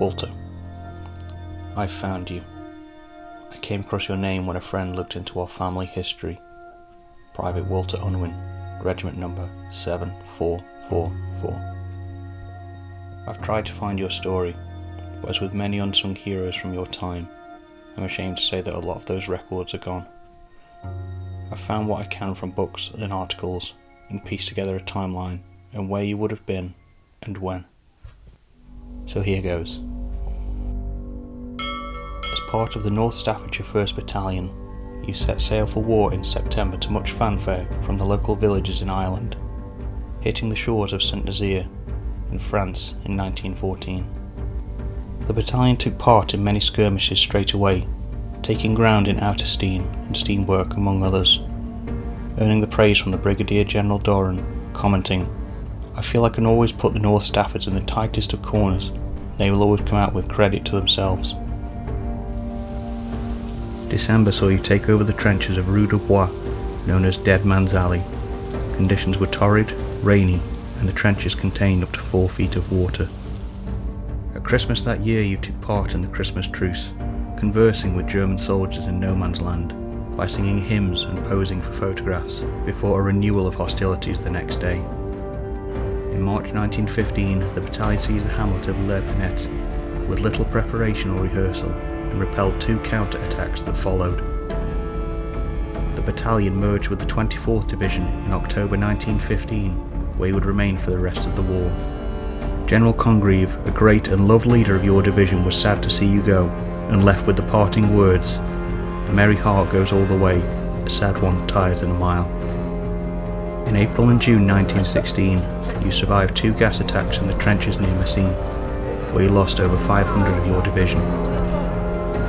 Walter, I've found you. I came across your name when a friend looked into our family history. Private Walter Unwin, regiment number 7444. I've tried to find your story, but as with many unsung heroes from your time, I'm ashamed to say that a lot of those records are gone. I've found what I can from books and articles, and pieced together a timeline, and where you would have been, and when. So here goes. As part of the North Staffordshire 1st Battalion, you set sail for war in September to much fanfare from the local villages in Ireland, hitting the shores of Saint-Nazaire in France in 1914. The battalion took part in many skirmishes straight away, taking ground in Outersteen and Steenwerck among others, earning the praise from the Brigadier General Doran, commenting, "I feel I can always put the North Staffords in the tightest of corners, and they will always come out with credit to themselves." December saw you take over the trenches of Rue de Bois, known as Dead Man's Alley. Conditions were torrid, rainy, and the trenches contained up to 4 feet of water. At Christmas that year you took part in the Christmas truce, conversing with German soldiers in no man's land by singing hymns and posing for photographs before a renewal of hostilities the next day. In March 1915 the battalion seized the hamlet of Le Pennet with little preparation or rehearsal and repelled 2 counter-attacks that followed. The battalion merged with the 24th Division in October 1915, where he would remain for the rest of the war. General Congreve, a great and loved leader of your division, was sad to see you go, and left with the parting words, "A merry heart goes all the way, a sad one tires in a mile." In April and June 1916, you survived 2 gas attacks in the trenches near Messines, where you lost over 500 of your division.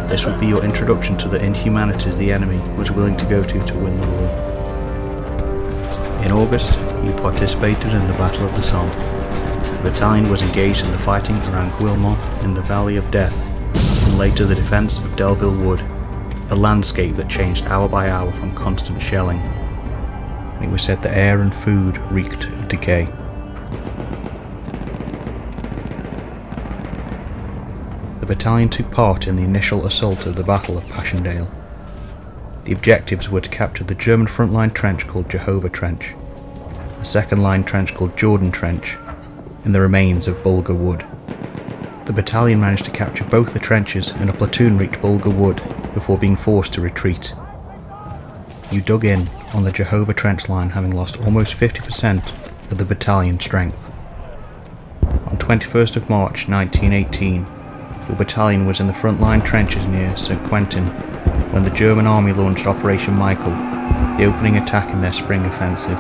This would be your introduction to the inhumanities the enemy was willing to go to win the war. In August, you participated in the Battle of the Somme. The battalion was engaged in the fighting around Guillemont in the Valley of Death, and later the defence of Delville Wood, a landscape that changed hour by hour from constant shelling. It was said the air and food reeked of decay. The battalion took part in the initial assault of the Battle of Passchendaele. The objectives were to capture the German front-line trench called Jehovah Trench, a second-line trench called Jordan Trench, and the remains of Bulga Wood. The battalion managed to capture both the trenches, and a platoon reached Bulga Wood before being forced to retreat. You dug in on the Jehovah Trench line, having lost almost 50% of the battalion strength. On 21st of March 1918, your battalion was in the front-line trenches near St. Quentin when the German army launched Operation Michael, the opening attack in their spring offensive.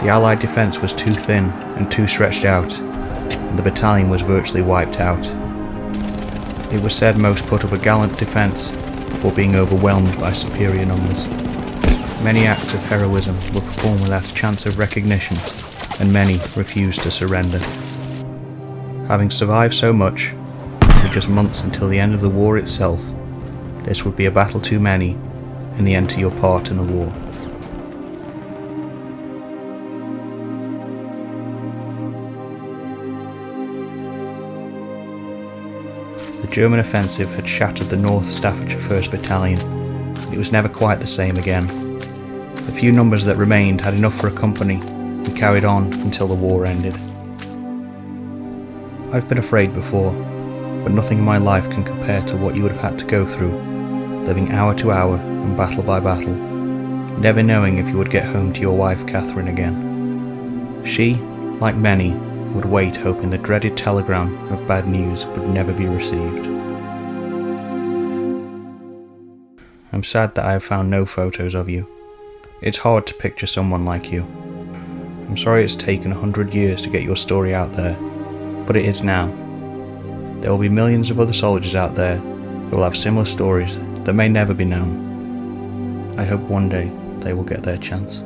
The Allied defence was too thin and too stretched out, and the battalion was virtually wiped out. It was said most put up a gallant defence before being overwhelmed by superior numbers. Many acts of heroism were performed without a chance of recognition, and many refused to surrender. Having survived so much, with just months until the end of the war itself, this would be a battle too many, and the end to your part in the war. The German offensive had shattered the North Staffordshire 1st Battalion. It was never quite the same again. The few numbers that remained had enough for a company, and carried on until the war ended. I've been afraid before, but nothing in my life can compare to what you would have had to go through, living hour to hour and battle by battle, never knowing if you would get home to your wife Catherine again. She, like many, would wait hoping the dreaded telegram of bad news would never be received. I'm sad that I have found no photos of you. It's hard to picture someone like you. I'm sorry it's taken 100 years to get your story out there, but it is now. There will be millions of other soldiers out there who will have similar stories that may never be known. I hope one day they will get their chance.